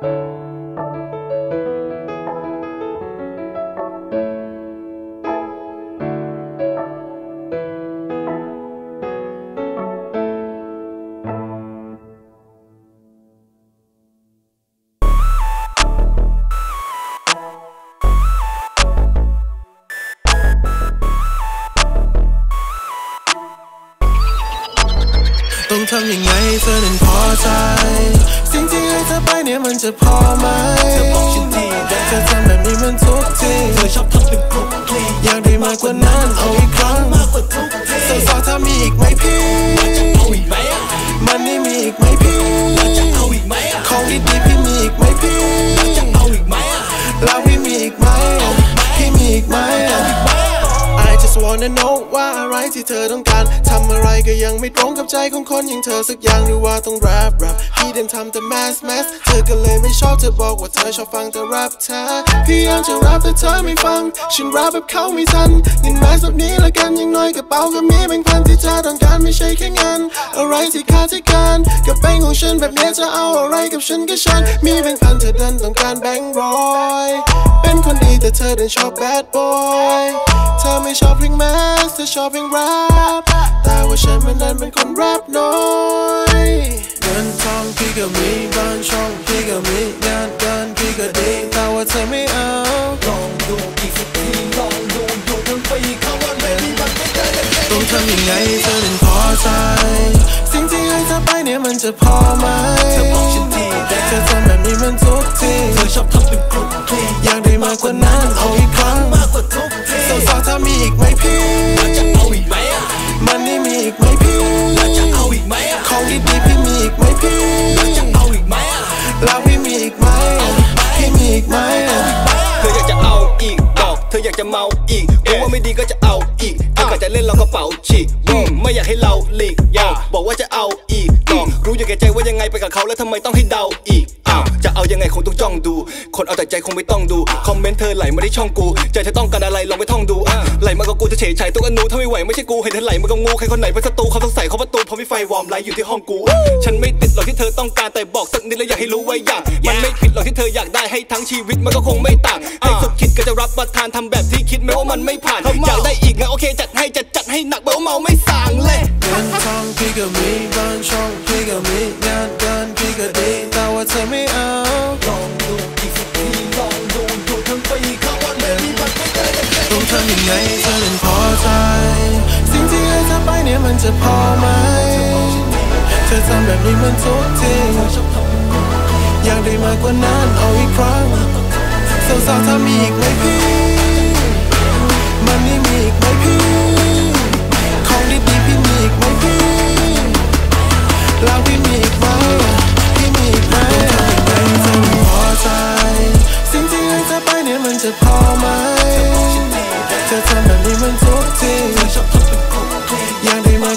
ต้องทำยังไงเธอถึงพอใจสิ่งที่ให้เธอไปเนี่ยมันจะพอไหมเธอบอกฉันทีแต่เธอทำแบบนี้มันทุกทีเธอชอบทำเป็นกรุ๊ปกรี๊ดอยากได้มากกว่านั้นเอาอีกครั้งมากกว่าทุกทีสาวๆถ้ามีอีกไหมพี่มันนี่มีอีกไหมพี่ของดีๆพี่มีอีกไหมพี่แล้วพี่มีอีกไหมพี่มีอีกไหมI wanna know ว่าอะไรที่เธอต้องการทำอะไรก็ยังไม่ตรงกับใจของคนอย่างเธอสักอย่างหรือว่าต้องแรปพี่เดินทำแต่แมสเธอก็เลยไม่ชอบเธอบอกว่าเธอชอบฟังแต่แรปแท้พี่ยังจะแรปแต่เธอไม่ฟังฉันแรปแบบเขาไม่ทันเงินแมสแบบนี้ละกันอย่างน้อยกระเป๋าก็มีแบ่งพันที่เธอต้องการไม่ใช่แค่เงินอะไรที่ค่าที่การกับแบงค์ของฉันแบบนี้จะเอาอะไรกับฉันก็ฉันมีแบ่งพันเธอเดินต้องการแบงค์100เป็นคนดีแต่เธอเดินชอบแบดบอยเธอไม่ชอบเพลงแมสเธอชอบเพลงแรปแต่ว่าฉันมันนั้นเป็นคนแรปน้อยเงินทองพี่ก็มีบ้านช่องพี่ก็มีงานการพี่ก็ดีแต่ว่าเธอไม่เอาลองดูอีกสักทีลองดูดูมันไปเข้าวันไม่มีวันไม่ได้ต้องทำยังไงเธอถึงพอใจสิ่งที่ให้เธอไปเนี่ยมันจะพอไหมเธอบอกฉันทีแต่เธอทำแบบนี้มันทุกทีเธอชอบทำเป็นกรุ๊ปกรี๊ดอยากได้มากกว่านั้นเอาอีกครั้งมากกว่าทุกทีสาวๆถ้ามีอีกไหมพี่แล้วจะเอาอีกไหมมันนี่มีอีกไหมพี่แล้วจะเอาอีกไหมของดีๆพี่มีอีกไหมพี่แล้วจะเอาอีกไหมแล้วพี่มีอีกไหมพี่มีอีกไหมเธออยากจะเอาอีกบอกเธออยากจะเมาอีกรู้ว่าไม่ดีก็จะเอาอีกเธอจะเล่นเรากระเป๋าฉีกไม่อยากให้เราหลีกบอกว่าจะเอาอีกบอกรู้อยู่แก่ใจว่ายังไงไปกับเขาแล้วทำไมต้องให้เดาอีกจะเอายังไงคงต้องจ้องดูคนเอาแต่ใจคงไม่ต้องดูคอมเมนต์เธอไหลมาที่ช่องกูใจเธอต้องการอะไรลองไปท่องดูไหลมากับกูจะเฉยชายตุ๊กอนูถ้าไม่ไหวไม่ใช่กูให้เธอไหลมากับงูใครคนไหนเป็นศัตรูเขาต้องใส่เขาประตูเพราะมีไฟวอร์มไลท์อยู่ที่ห้องกูฉันไม่ติดหรอกที่เธอต้องการแต่บอกสักนิดและอยากให้รู้ไว้อย่างมันไม่ผิดหรอกที่เธออยากได้ให้ทั้งชีวิตมันก็คงไม่ต่างให้สุดคิดก็จะรับประทานทำแบบที่คิดแม้ว่ามันไม่ผ่านอยากได้อีกงั้นโอเคจัดให้หนักเบาเมาไม่สางเลยเงินทองพี่ก็มีบ้านช่องพี่ก็มีงานการพี่ก็ดีแต่ว่าเธอไม่เอาลองดูอีกสักทีลองดูดูทั้งปีเขาวันไม่มีวันไม่ได้ต้องทำยังไงเธอถึงพอใจสิ่งที่ให้เธอไปเนี่ยมันจะพอไหมเธอทำแบบนี้มันทุกทีอยากได้มากกว่านั้นเอาอีกครั้งสาวๆถ้ามีอีกไหมพี่มันนี่มีอีกไหมพี่แล้วพี่มีอีกไหมพี่มีอีกไหมเธอไม่พอใจสิ่งที่ให้เธอไปเนี่ยมันจะพอไหมเธอทำแบบนี้มันทุกทีอยากได้มาก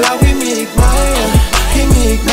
แล้วพี่มีอีกไหมพี่มีอีกไหม